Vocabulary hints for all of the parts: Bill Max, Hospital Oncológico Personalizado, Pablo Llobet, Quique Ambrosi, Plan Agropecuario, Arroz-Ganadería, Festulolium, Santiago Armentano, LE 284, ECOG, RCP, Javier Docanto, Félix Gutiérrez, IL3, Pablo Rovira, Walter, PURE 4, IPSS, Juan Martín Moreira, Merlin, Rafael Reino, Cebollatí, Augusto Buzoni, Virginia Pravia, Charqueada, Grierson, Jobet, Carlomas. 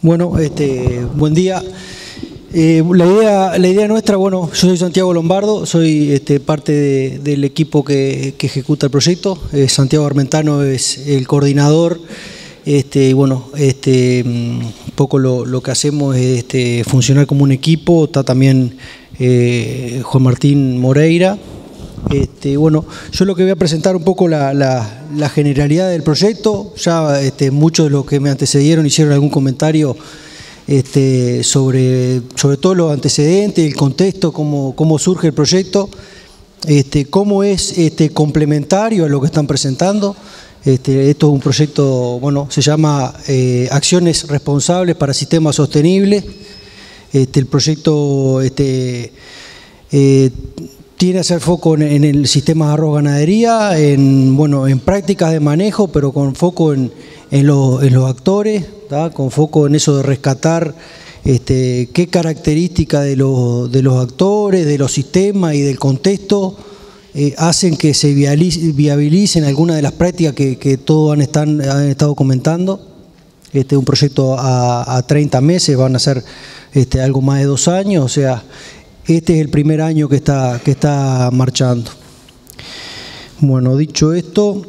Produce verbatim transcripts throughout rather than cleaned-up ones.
Bueno, este, buen día. Eh, la idea, la idea nuestra, bueno, yo soy Santiago Lombardo, soy este, parte de, del equipo que, que ejecuta el proyecto. Eh, Santiago Armentano es el coordinador. Este, y bueno, este, un poco lo, lo que hacemos es este, funcionar como un equipo. Está también eh, Juan Martín Moreira. Este, bueno, yo lo que voy a presentar un poco la, la, la generalidad del proyecto. Ya este, muchos de los que me antecedieron hicieron algún comentario este, sobre, sobre todo los antecedentes, el contexto, cómo, cómo surge el proyecto, este, cómo es este, complementario a lo que están presentando. Este, esto es un proyecto, bueno, se llama eh, Acciones Responsables para Sistemas Sostenibles. Este, el proyecto... Este, eh, tiene que hacer foco en, en el sistema de arroz-ganadería, en, bueno, en prácticas de manejo, pero con foco en, en, lo, en los actores, ¿tá? Con foco en eso de rescatar este, qué características de, lo, de los actores, de los sistemas y del contexto eh, hacen que se viabilicen algunas de las prácticas que, que todos han, están, han estado comentando. Este es un proyecto a, a treinta meses, van a ser este, algo más de dos años, o sea... Este es el primer año que está, que está marchando. Bueno, dicho esto,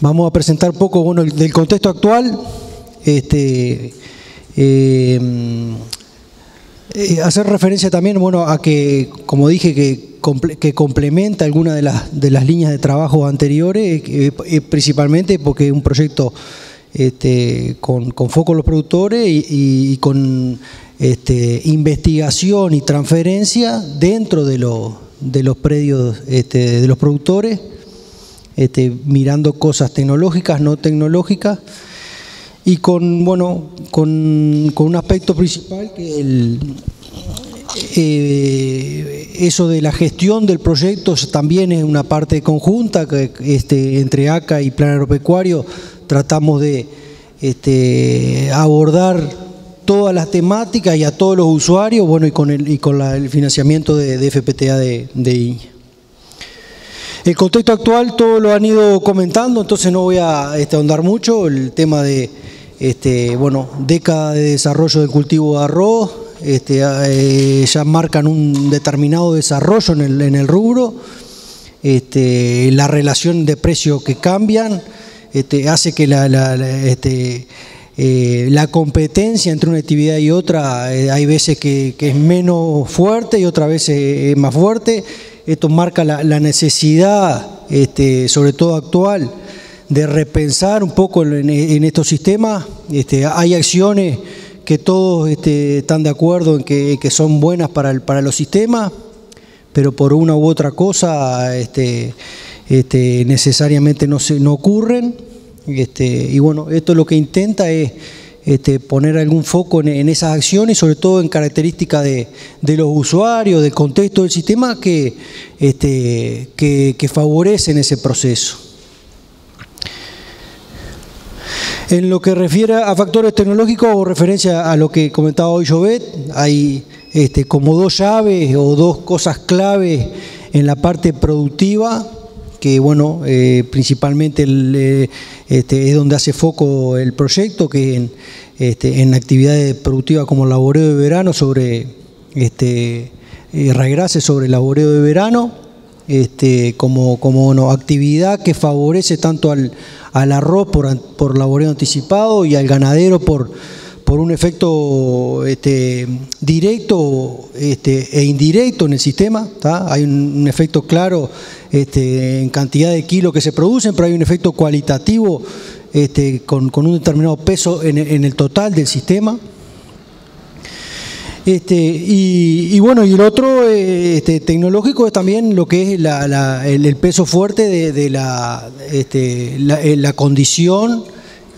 vamos a presentar un poco bueno, del contexto actual. Este, eh, hacer referencia también bueno, a que, como dije, que, que complementa algunas de las, de las líneas de trabajo anteriores, eh, principalmente porque es un proyecto este, con, con foco en los productores y, y, y con... Este, investigación y transferencia dentro de, lo, de los predios este, de los productores, este, mirando cosas tecnológicas, no tecnológicas, y con, bueno, con, con un aspecto principal que el, eh, eso de la gestión del proyecto también es una parte conjunta que este, entre A C A y Plan Agropecuario tratamos de este, abordar todas las temáticas y a todos los usuarios, bueno, y con el, y con la, el financiamiento de, de F P T A de, de I N I A. El contexto actual, todo lo han ido comentando, entonces no voy a este, ahondar mucho. El tema de, este, bueno, década de desarrollo del cultivo de arroz, este, eh, ya marcan un determinado desarrollo en el, en el rubro, este, la relación de precios que cambian, este, hace que la... la, la este, Eh, la competencia entre una actividad y otra, eh, hay veces que, que es menos fuerte y otras veces es más fuerte. Esto marca la, la necesidad, este, sobre todo actual, de repensar un poco en, en estos sistemas. Este, hay acciones que todos este, están de acuerdo en que, que son buenas para, el, para los sistemas, pero por una u otra cosa este, este, necesariamente no, se, no ocurren. Este, y bueno, esto lo que intenta es este, poner algún foco en, en esas acciones, sobre todo en características de, de los usuarios, del contexto del sistema que, este, que, que favorecen ese proceso. En lo que refiere a factores tecnológicos, o referencia a lo que comentaba hoy Jobet, hay este, como dos llaves o dos cosas claves en la parte productiva, que bueno, eh, principalmente el, eh, este, es donde hace foco el proyecto, que en, este, en actividades productivas como laboreo de verano, sobre este, eh, regrases sobre laboreo de verano, este, como, como bueno, actividad que favorece tanto al, al arroz por, por laboreo anticipado y al ganadero por, por un efecto este, directo este, e indirecto en el sistema, ¿tá? Hay un, un efecto claro este, en cantidad de kilos que se producen, pero hay un efecto cualitativo este, con, con un determinado peso en, en el total del sistema. Este, y, y bueno, y el otro este, tecnológico es también lo que es la, la, el, el peso fuerte de, de la, este, la, la condición,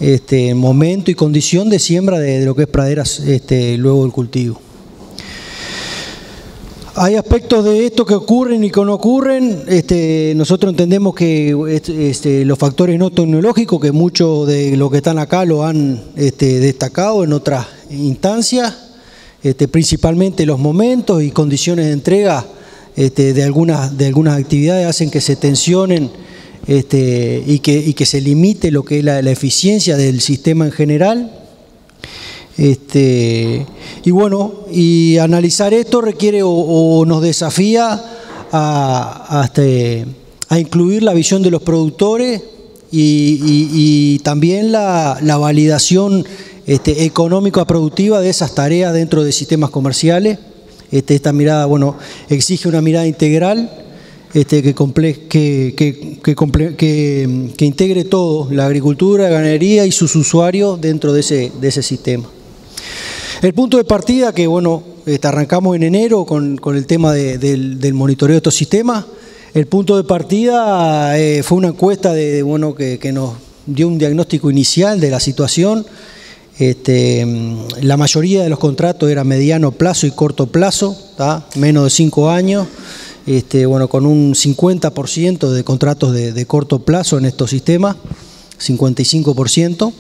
Este, momento y condición de siembra de, de lo que es praderas este, luego del cultivo. Hay aspectos de esto que ocurren y que no ocurren. Este, nosotros entendemos que este, los factores no tecnológicos, que muchos de los que están acá lo han este, destacado en otras instancias, este, principalmente los momentos y condiciones de entrega este, de, algunas, de algunas actividades hacen que se tensionen Este, y, que, y que se limite lo que es la, la eficiencia del sistema en general. Este, y bueno, y analizar esto requiere o, o nos desafía a, a, este, a incluir la visión de los productores y, y, y también la, la validación este, económico-productiva de esas tareas dentro de sistemas comerciales. Este, esta mirada, bueno, exige una mirada integral este, que, comple que, que, que, comple que, que integre todo, la agricultura, la ganadería y sus usuarios dentro de ese, de ese sistema. El punto de partida que, bueno, arrancamos en enero con, con el tema de, del, del monitoreo de estos sistemas. El punto de partida eh, fue una encuesta de, bueno, que, que nos dio un diagnóstico inicial de la situación. Este, la mayoría de los contratos era mediano plazo y corto plazo, ¿tá? Menos de cinco años. Este, bueno, con un cincuenta por ciento de contratos de, de corto plazo en estos sistemas, cincuenta y cinco por ciento.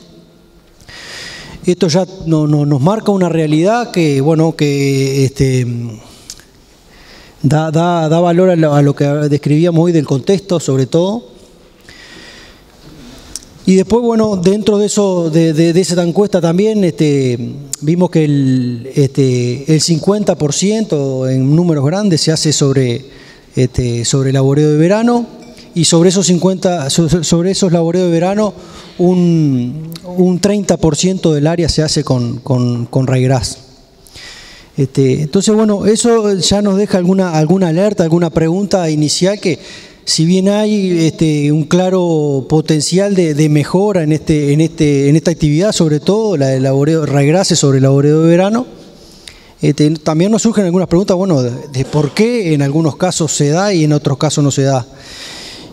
Esto ya no, no, nos marca una realidad que, bueno, que este, da, da, da valor a lo, a lo que describíamos hoy del contexto, sobre todo. Y después, bueno, dentro de eso, de, de, de esa encuesta también, este, vimos que el, este, el cincuenta por ciento en números grandes se hace sobre, este, sobre el laboreo de verano. Y sobre esos cincuenta, sobre esos laboreos de verano, un, un treinta por ciento del área se hace con, con, con raigras. Este, entonces, bueno, eso ya nos deja alguna, alguna alerta, alguna pregunta inicial que, si bien hay este, un claro potencial de, de mejora en, este, en, este, en esta actividad, sobre todo la de laboreo, raigrases sobre el laboreo de verano, este, también nos surgen algunas preguntas, bueno, de, de por qué en algunos casos se da y en otros casos no se da.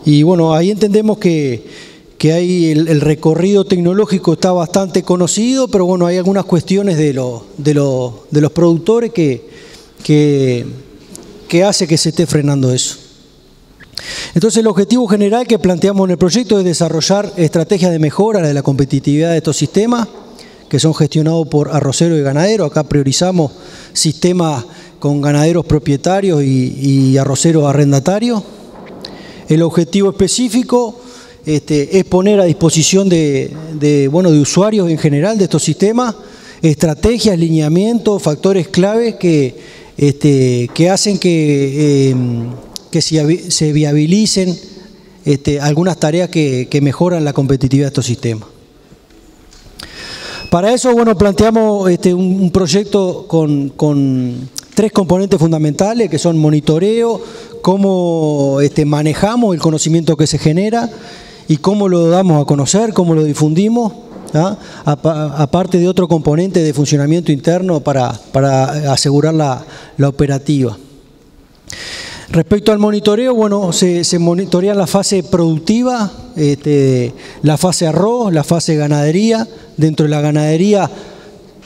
Y bueno, ahí entendemos que, que hay el, el recorrido tecnológico está bastante conocido, pero bueno, hay algunas cuestiones de, lo, de, lo, de los productores que, que, que hace que se esté frenando eso. Entonces, el objetivo general que planteamos en el proyecto es desarrollar estrategias de mejora de la competitividad de estos sistemas, que son gestionados por arroceros y ganaderos. Acá priorizamos sistemas con ganaderos propietarios y, y arroceros arrendatarios. El objetivo específico este, es poner a disposición de, de, bueno, de usuarios en general de estos sistemas estrategias, lineamientos, factores claves que, este, que hacen que... Eh, que se viabilicen este, algunas tareas que, que mejoran la competitividad de estos sistemas. Para eso, bueno, planteamos este, un, un proyecto con, con tres componentes fundamentales, que son monitoreo, cómo este, manejamos el conocimiento que se genera y cómo lo damos a conocer, cómo lo difundimos, ¿ah? Aparte de otro componente de funcionamiento interno para, para asegurar la, la operativa. Respecto al monitoreo, bueno, se, se monitorea la fase productiva, este, la fase arroz, la fase ganadería. Dentro de la ganadería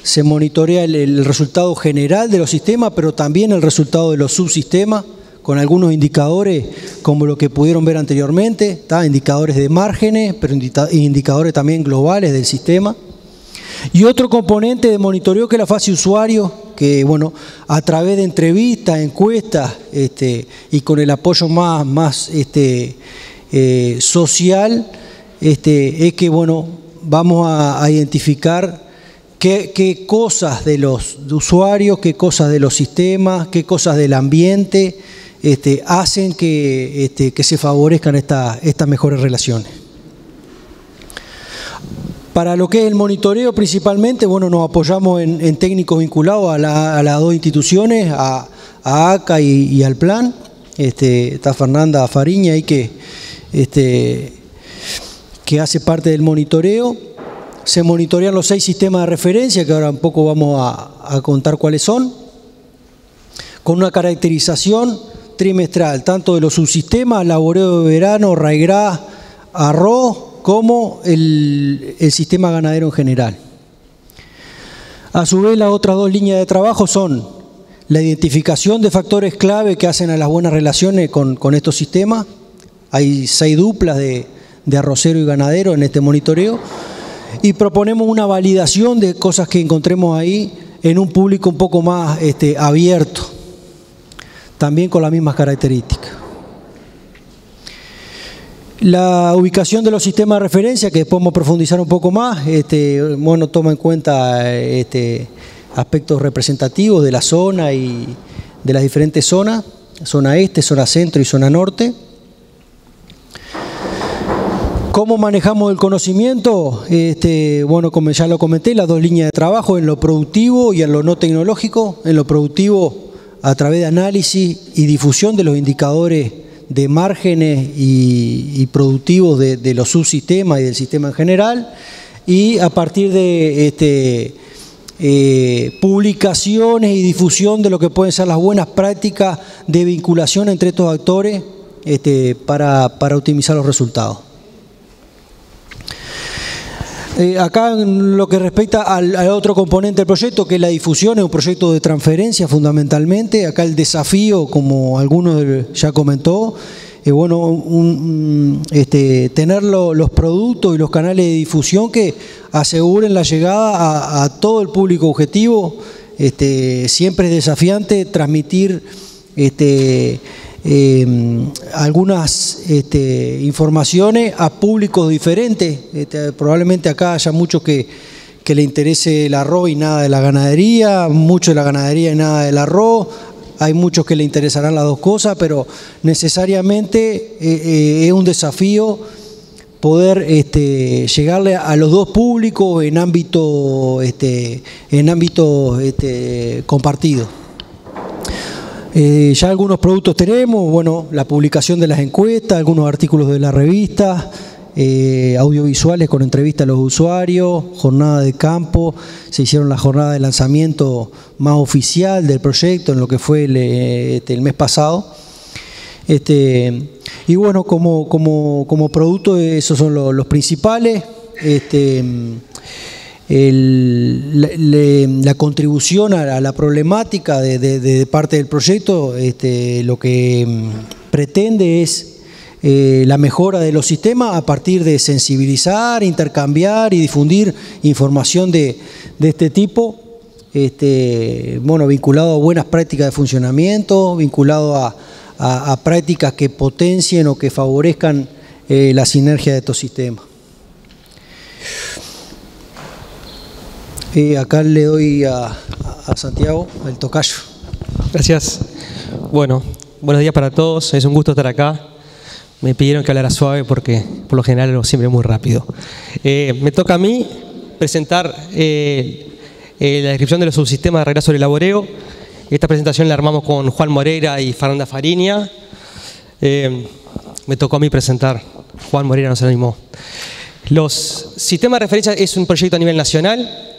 se monitorea el, el resultado general de los sistemas, pero también el resultado de los subsistemas, con algunos indicadores como lo que pudieron ver anteriormente, ¿tá? Indicadores de márgenes, pero indicadores también globales del sistema. Y otro componente de monitoreo que es la fase usuario, que bueno, a través de entrevistas, encuestas este, y con el apoyo más, más este, eh, social, este, es que bueno, vamos a, a identificar qué, qué cosas de los usuarios, qué cosas de los sistemas, qué cosas del ambiente este, hacen que, este, que se favorezcan esta, estas mejores relaciones. Para lo que es el monitoreo principalmente, bueno, nos apoyamos en, en técnicos vinculados a, la, a las dos instituciones, a, a A C A y, y al Plan. Este, está Fernanda Fariña ahí que, este, que hace parte del monitoreo. Se monitorean los seis sistemas de referencia, que ahora un poco vamos a, a contar cuáles son, con una caracterización trimestral, tanto de los subsistemas, laboreo de verano, raigrás, arroz, como el, el sistema ganadero en general. A su vez, las otras dos líneas de trabajo son la identificación de factores clave que hacen a las buenas relaciones con, con estos sistemas. Hay seis duplas de, de arrocero y ganadero en este monitoreo. Y proponemos una validación de cosas que encontremos ahí en un público un poco más este, abierto, también con las mismas características. La ubicación de los sistemas de referencia, que podemos profundizar un poco más, este, bueno, toma en cuenta este, aspectos representativos de la zona y de las diferentes zonas, zona este, zona centro y zona norte. ¿Cómo manejamos el conocimiento? Este, bueno, como ya lo comenté, las dos líneas de trabajo, en lo productivo y en lo no tecnológico. En lo productivo, a través de análisis y difusión de los indicadores de márgenes y, y productivos de, de los subsistemas y del sistema en general. Y a partir de este, eh, publicaciones y difusión de lo que pueden ser las buenas prácticas de vinculación entre estos actores este, para, para optimizar los resultados. Eh, acá en lo que respecta al, al otro componente del proyecto, que es la difusión, es un proyecto de transferencia fundamentalmente. Acá el desafío, como algunos ya comentó, es eh, bueno, un, este, tener lo, los productos y los canales de difusión que aseguren la llegada a, a todo el público objetivo. Este, siempre es desafiante transmitir este, Eh, algunas este, informaciones a públicos diferentes. Este, probablemente acá haya muchos que, que le interese el arroz y nada de la ganadería, muchos de la ganadería y nada del arroz, hay muchos que le interesarán las dos cosas, pero necesariamente eh, eh, es un desafío poder este, llegarle a los dos públicos en ámbito, este, en ámbito este, compartido. Eh, ya algunos productos tenemos, bueno, la publicación de las encuestas, algunos artículos de la revista, eh, audiovisuales con entrevistas a los usuarios, jornada de campo, se hicieron la jornada de lanzamiento más oficial del proyecto en lo que fue el, este, el mes pasado. Este, y bueno, como, como, como producto, esos son los, los principales. Este, El, la, la contribución a la, a la problemática de, de, de parte del proyecto, este, lo que pretende es eh, la mejora de los sistemas a partir de sensibilizar, intercambiar y difundir información de, de este tipo, este, bueno, vinculado a buenas prácticas de funcionamiento, vinculado a, a, a prácticas que potencien o que favorezcan eh, la sinergia de estos sistemas. Eh, acá le doy a, a Santiago el tocayo. Gracias. Bueno, buenos días para todos. Es un gusto estar acá. Me pidieron que hablara suave porque por lo general lo siempre muy rápido. Eh, me toca a mí presentar eh, eh, la descripción de los subsistemas de reglazo del laboreo. Esta presentación la armamos con Juan Moreira y Fernanda Fariña. Eh, me tocó a mí presentar. Juan Moreira nos animó. Los sistemas de referencia es un proyecto a nivel nacional.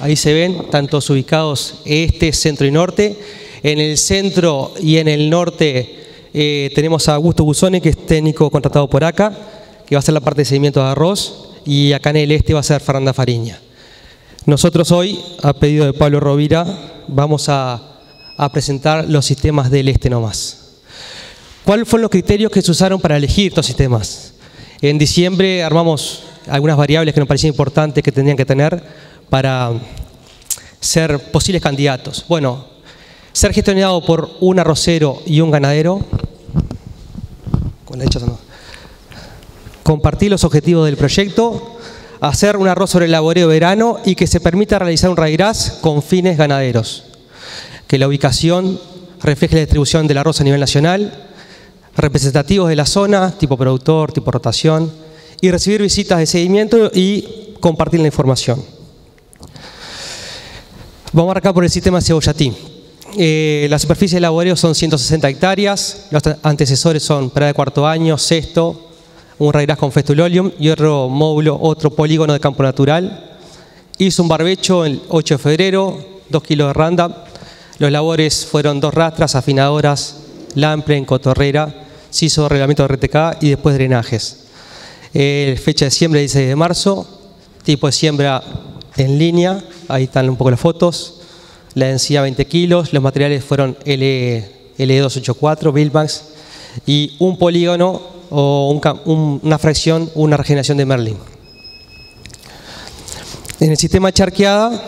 Ahí se ven, tantos ubicados este, centro y norte. En el centro y en el norte eh, tenemos a Augusto Buzoni, que es técnico contratado por A C A, que va a hacer la parte de seguimiento de arroz, y acá en el este va a ser Fernanda Fariña. Nosotros hoy, a pedido de Pablo Rovira, vamos a, a presentar los sistemas del este nomás. ¿Cuáles fueron los criterios que se usaron para elegir estos sistemas? En diciembre armamos algunas variables que nos parecían importantes que tendrían que tener para ser posibles candidatos. Bueno, ser gestionado por un arrocero y un ganadero, con la derecha, no. Compartir los objetivos del proyecto, hacer un arroz sobre el laboreo verano y que se permita realizar un raigras con fines ganaderos, que la ubicación refleje la distribución del arroz a nivel nacional, representativos de la zona, tipo productor, tipo rotación, y recibir visitas de seguimiento y compartir la información. Vamos a arrancar por el sistema Cebollatí. Eh, la superficie de laboreo son ciento sesenta hectáreas, los antecesores son Prada de cuarto año, sexto, un raigras con festulolium y otro módulo, otro polígono de campo natural. Hizo un barbecho el ocho de febrero, dos kilos de randa. Los labores fueron dos rastras, afinadoras, lampren, cotorrera, se hizo reglamento de R T K y después drenajes. Eh, fecha de siembra dieciséis de marzo, tipo de siembra en línea, ahí están un poco las fotos, la densidad veinte kilos, los materiales fueron L E dos ochenta y cuatro, Bilbanks, y un polígono o un, un, una fracción, una regeneración de Merlin. En el sistema Charqueada,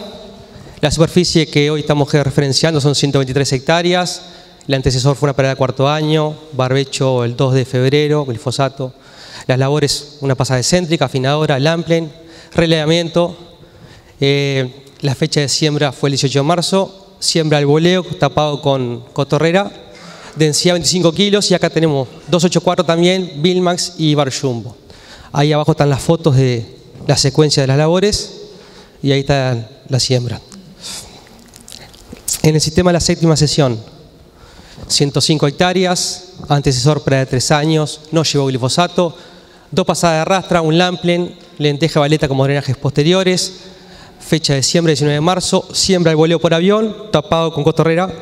la superficie que hoy estamos referenciando son ciento veintitrés hectáreas, el antecesor fue una parada de cuarto año, barbecho el dos de febrero, glifosato, las labores, una pasada excéntrica, afinadora, lamplen, relevamiento. Eh, la fecha de siembra fue el dieciocho de marzo, siembra al voleo, tapado con cotorrera, densidad veinticinco kilos, y acá tenemos dos ochenta y cuatro también, Bill Max y Bar Jumbo. Ahí abajo están las fotos de la secuencia de las labores y ahí está la siembra. En el sistema de la séptima sesión, ciento cinco hectáreas, antecesor para de tres años, no llevó glifosato, dos pasadas de rastra, un lamplen, lenteja baleta como drenajes posteriores, fecha de siembra diecinueve de marzo, siembra al voleo por avión, tapado con cotorrera,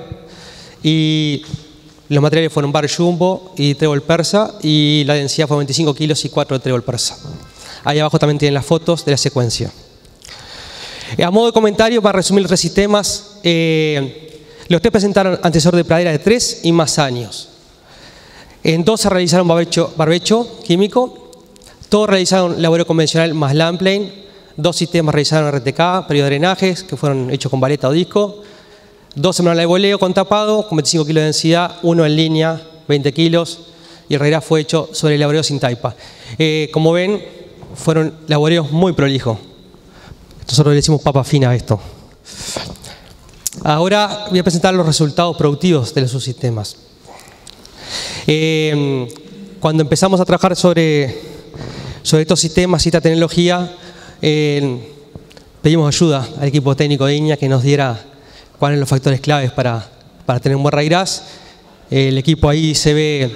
y los materiales fueron Bar Jumbo y trébol persa, y la densidad fue veinticinco kilos y cuatro de trébol persa. Ahí abajo también tienen las fotos de la secuencia. A modo de comentario, para resumir los tres sistemas, eh, los tres presentaron antecesor de pradera de tres y más años. En dos se realizaron barbecho, barbecho químico, todos realizaron laboreo convencional más lamplane, dos sistemas realizaron R T K, periodo de drenajes, que fueron hechos con baleta o disco, dos semanales de voleo con tapado, con veinticinco kilos de densidad, uno en línea, veinte kilos, y el regla fue hecho sobre el laboreo sin taipa. Eh, como ven, fueron laboreos muy prolijos. Nosotros le decimos papa fina a esto. Ahora voy a presentar los resultados productivos de los subsistemas. Eh, cuando empezamos a trabajar sobre, sobre estos sistemas y esta tecnología, eh, pedimos ayuda al equipo técnico de I N I A que nos diera cuáles son los factores claves para, para tener un buen raigras. Eh, el equipo ahí se ve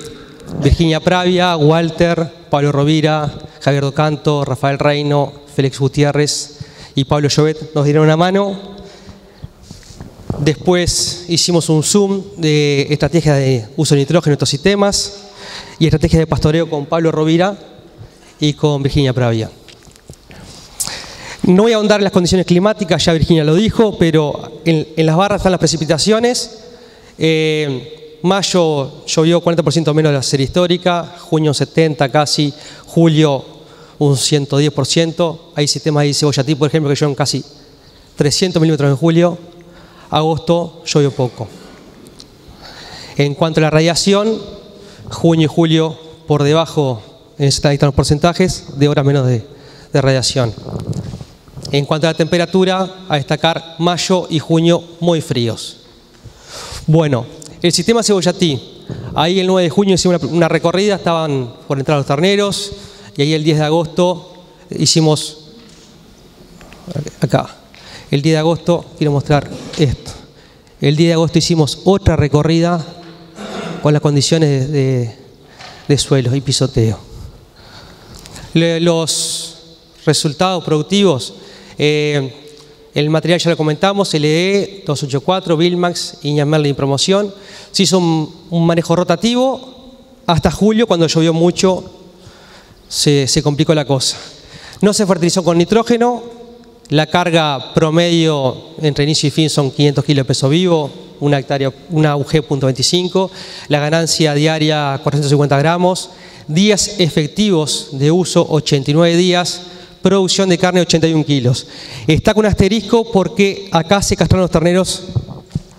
Virginia Pravia, Walter, Pablo Rovira, Javier Docanto, Rafael Reino, Félix Gutiérrez y Pablo Llobet nos dieron una mano. Después hicimos un zoom de estrategias de uso de nitrógeno en estos sistemas y estrategias de pastoreo con Pablo Rovira y con Virginia Pravia. No voy a ahondar en las condiciones climáticas, ya Virginia lo dijo, pero en, en las barras están las precipitaciones. Eh, mayo llovió cuarenta por ciento menos de la serie histórica, junio setenta por ciento casi, julio un ciento diez por ciento, hay sistemas de Cebollatí, por ejemplo, que llovieron casi trescientos milímetros en julio, agosto llovió poco. En cuanto a la radiación, junio y julio por debajo en los porcentajes de horas menos de, de radiación. En cuanto a la temperatura, a destacar mayo y junio muy fríos. Bueno, el sistema Cebollatí, ahí el nueve de junio hicimos una, una recorrida, estaban por entrar los terneros. Y ahí el diez de agosto hicimos, acá, el diez de agosto, quiero mostrar esto. El diez de agosto hicimos otra recorrida con las condiciones de, de, de suelos y pisoteo. Le, los resultados productivos, eh, el material ya lo comentamos, L E dos ochenta y cuatro, Bilbanks, I N I A, Merlin, promoción. Se hizo un, un manejo rotativo hasta julio, cuando llovió mucho. Se, se complicó la cosa. No se fertilizó con nitrógeno, la carga promedio entre inicio y fin son quinientos kilos de peso vivo, una hectárea, una U G punto veinticinco, la ganancia diaria cuatrocientos cincuenta gramos, días efectivos de uso ochenta y nueve días, producción de carne ochenta y un kilos. Está con un asterisco porque acá se castraron los terneros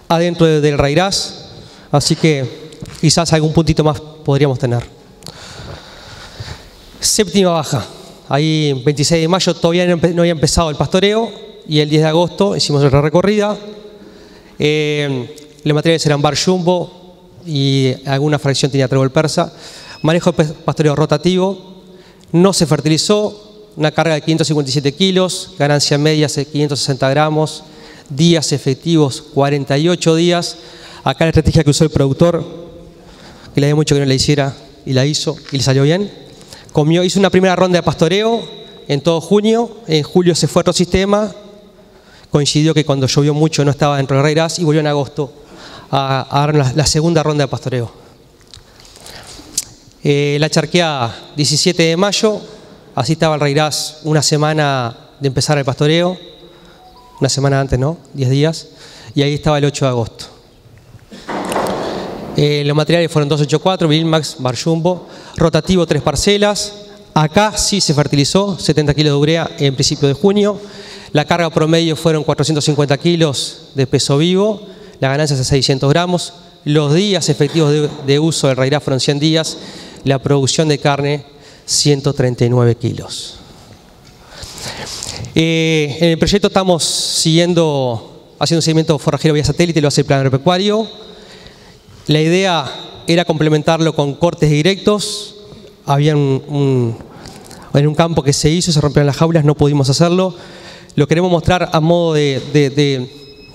adentro del raigras, así que quizás algún puntito más podríamos tener. Séptima baja, ahí veintiséis de mayo todavía no había empezado el pastoreo y el diez de agosto hicimos otra recorrida. Eh, los materiales eran Bar Jumbo y alguna fracción tenía trébol persa. Manejo de pastoreo rotativo, no se fertilizó, una carga de quinientos cincuenta y siete kilos, ganancia media de quinientos sesenta gramos, días efectivos cuarenta y ocho días. Acá la estrategia que usó el productor, que le había mucho que no la hiciera y la hizo y le salió bien. Comió, hizo una primera ronda de pastoreo en todo junio, en julio se fue a otro sistema, coincidió que cuando llovió mucho no estaba dentro de reglas y volvió en agosto a, a dar la, la segunda ronda de pastoreo. Eh, la charqueada, diecisiete de mayo, así estaba el reglas una semana de empezar el pastoreo, una semana antes, ¿no? diez días, y ahí estaba el ocho de agosto. Eh, los materiales fueron dos ochenta y cuatro, Bilmax, Bar Jumbo, rotativo tres parcelas, acá sí se fertilizó, setenta kilos de urea en principio de junio, la carga promedio fueron cuatrocientos cincuenta kilos de peso vivo, la ganancia es de seiscientos gramos, los días efectivos de, de uso del raigras fueron cien días, la producción de carne ciento treinta y nueve kilos. Eh, en el proyecto estamos siguiendo, haciendo un seguimiento forrajero vía satélite, lo hace el Plan Agropecuario. La idea era complementarlo con cortes directos. Había un, un, en un campo que se hizo, se rompieron las jaulas, no pudimos hacerlo. Lo queremos mostrar a modo de, de, de,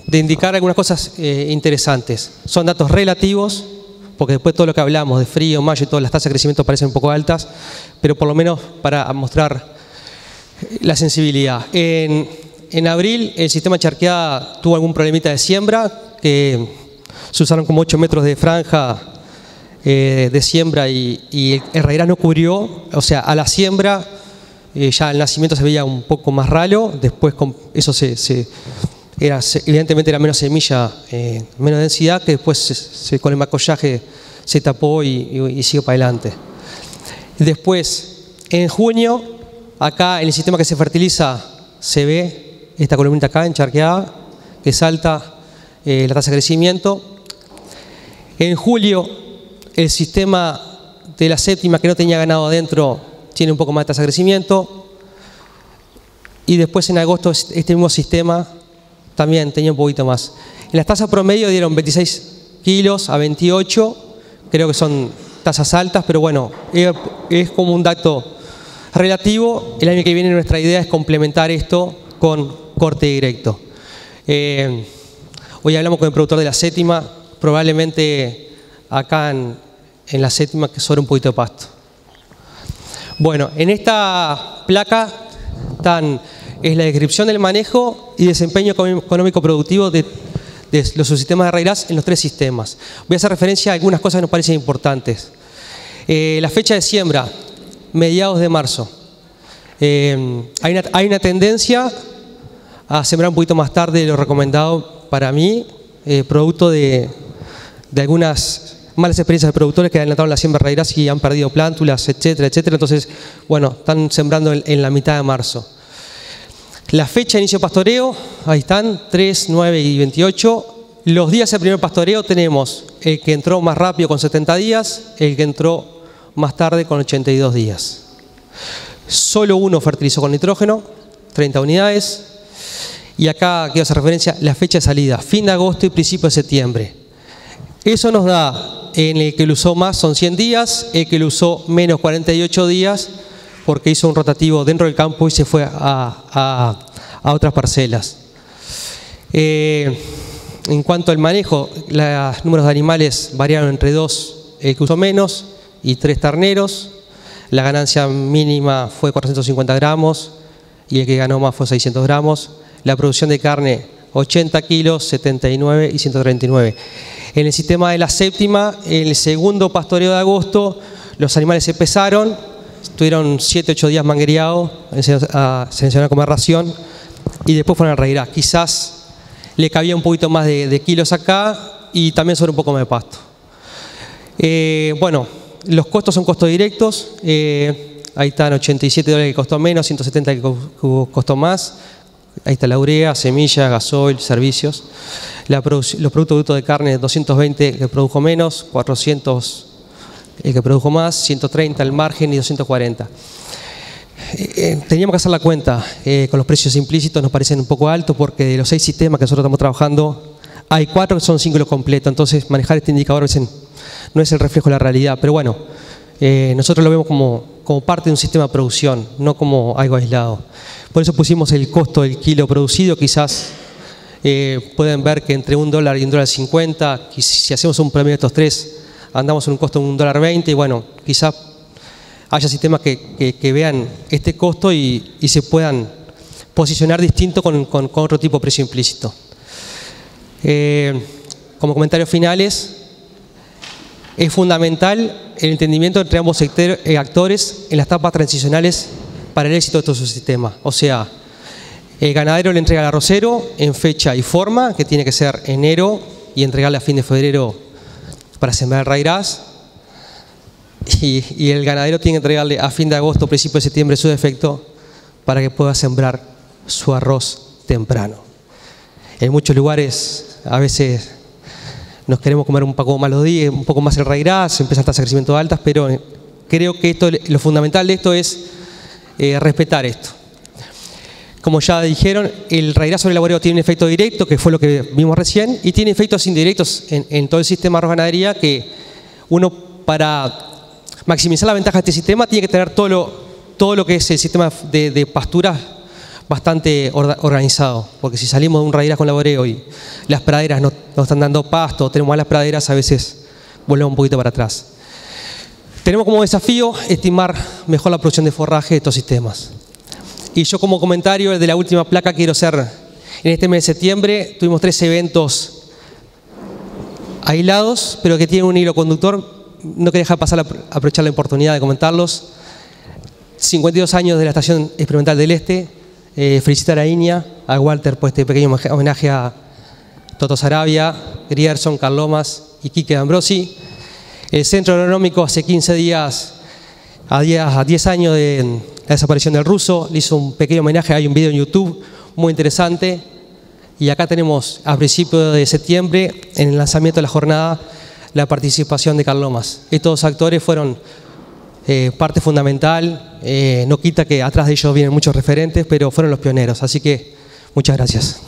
de indicar algunas cosas eh, interesantes. Son datos relativos, porque después todo lo que hablamos de frío, mayo y todas las tasas de crecimiento parecen un poco altas, pero por lo menos para mostrar la sensibilidad. En, en abril el sistema Charqueada tuvo algún problemita de siembra, que se usaron como ocho metros de franja eh, de siembra y, y el reirás no cubrió, o sea, a la siembra eh, ya el nacimiento se veía un poco más ralo, después con eso se... se Era, evidentemente era menos semilla, eh, menos densidad, que después se, se, con el macollaje se tapó y, y, y siguió para adelante. Después, en junio, acá en el sistema que se fertiliza se ve esta columnita acá, encharqueada, que salta eh, la tasa de crecimiento. En julio, el sistema de la séptima, que no tenía ganado adentro, tiene un poco más de tasa de crecimiento. Y después, en agosto, este mismo sistema también tenía un poquito más. En las tasas promedio dieron veintiséis kilos a veintiocho, creo que son tasas altas, pero bueno, es como un dato relativo. El año que viene nuestra idea es complementar esto con corte directo. Eh, hoy hablamos con el productor de la séptima, probablemente acá en, en la séptima que sobra un poquito de pasto. Bueno, en esta placa están... es la descripción del manejo y desempeño económico productivo de, de los subsistemas de Reirás en los tres sistemas. Voy a hacer referencia a algunas cosas que nos parecen importantes. Eh, la fecha de siembra, mediados de marzo. Eh, hay, una, hay una tendencia a sembrar un poquito más tarde de lo recomendado para mí, eh, producto de, de algunas malas experiencias de productores que adelantaron la siembra de Reirás y han perdido plántulas, etcétera, etcétera. Entonces, bueno, están sembrando en, en la mitad de marzo. La fecha de inicio de pastoreo, ahí están, tres, nueve y veintiocho. Los días del primer pastoreo tenemos el que entró más rápido con setenta días, el que entró más tarde con ochenta y dos días. Solo uno fertilizó con nitrógeno, treinta unidades. Y acá quiero hacer referencia la fecha de salida, fin de agosto y principio de septiembre. Eso nos da, en el que lo usó más son cien días, el que lo usó menos cuarenta y ocho días, porque hizo un rotativo dentro del campo y se fue a, a, a otras parcelas. Eh, en cuanto al manejo, los números de animales variaron entre dos, el que usó menos, y tres terneros. La ganancia mínima fue cuatrocientos cincuenta gramos y el que ganó más fue seiscientos gramos. La producción de carne, ochenta kilos, setenta y nueve y ciento treinta y nueve. En el sistema de la séptima, en el segundo pastoreo de agosto, los animales se pesaron, estuvieron siete, ocho días manguereados, se enseñaron a comer ración y después fueron a Reirás. Quizás le cabía un poquito más de, de kilos acá y también sobre un poco más de pasto. Eh, bueno, los costos son costos directos. Eh, ahí están ochenta y siete dólares que costó menos, ciento setenta que costó más. Ahí está la urea, semilla, gasoil, servicios. La los productos brutos de carne, doscientos veinte que produjo menos, cuatrocientos el que produjo más, ciento treinta el margen y doscientos cuarenta. Eh, eh, teníamos que hacer la cuenta, eh, con los precios implícitos nos parecen un poco altos porque de los seis sistemas que nosotros estamos trabajando, hay cuatro que son ciclos completos, entonces manejar este indicador a veces no es el reflejo de la realidad, pero bueno, eh, nosotros lo vemos como, como parte de un sistema de producción, no como algo aislado. Por eso pusimos el costo del kilo producido, quizás eh, pueden ver que entre un dólar y un dólar cincuenta, si hacemos un promedio de estos tres, andamos en un costo de un dólar veinte y bueno, quizás haya sistemas que, que, que vean este costo y, y se puedan posicionar distinto con, con, con otro tipo de precio implícito. Eh, como comentarios finales, es fundamental el entendimiento entre ambos sectores, eh, actores en las etapas transicionales para el éxito de estos subsistemas. O sea, el ganadero le entrega al arrocero en fecha y forma, que tiene que ser enero, y entregarle a fin de febrero para sembrar Reirás, y, y el ganadero tiene que entregarle a fin de agosto, principio de septiembre su defecto para que pueda sembrar su arroz temprano. En muchos lugares a veces nos queremos comer un poco más los días, un poco más el Reirás, empiezan tasas de crecimiento altas, pero creo que esto, lo fundamental de esto es eh, respetar esto. Como ya dijeron, el reirazo sobre el laboreo tiene un efecto directo, que fue lo que vimos recién, y tiene efectos indirectos en, en todo el sistema de ganadería, que uno, para maximizar la ventaja de este sistema, tiene que tener todo lo, todo lo que es el sistema de, de pasturas bastante organizado, porque si salimos de un reirazo con laboreo y las praderas no, no están dando pasto, tenemos malas praderas, a veces volvemos un poquito para atrás. Tenemos como desafío estimar mejor la producción de forraje de estos sistemas. Y yo, como comentario de la última placa, quiero ser, en este mes de septiembre tuvimos tres eventos aislados, pero que tienen un hilo conductor. No quería dejar pasar, la, aprovechar la oportunidad de comentarlos. cincuenta y dos años de la Estación Experimental del Este. Eh, felicitar a I N I A, a Walter por este pequeño homenaje a Toto Saravia, Grierson, Carlomas y Quique Ambrosi. El Centro Agronómico hace quince días, a diez años de la desaparición del ruso, le hizo un pequeño homenaje, hay un video en YouTube muy interesante. Y acá tenemos, a principios de septiembre, en el lanzamiento de la jornada, la participación de Carlomas. Estos actores fueron eh, parte fundamental, eh, no quita que atrás de ellos vienen muchos referentes, pero fueron los pioneros, así que muchas gracias.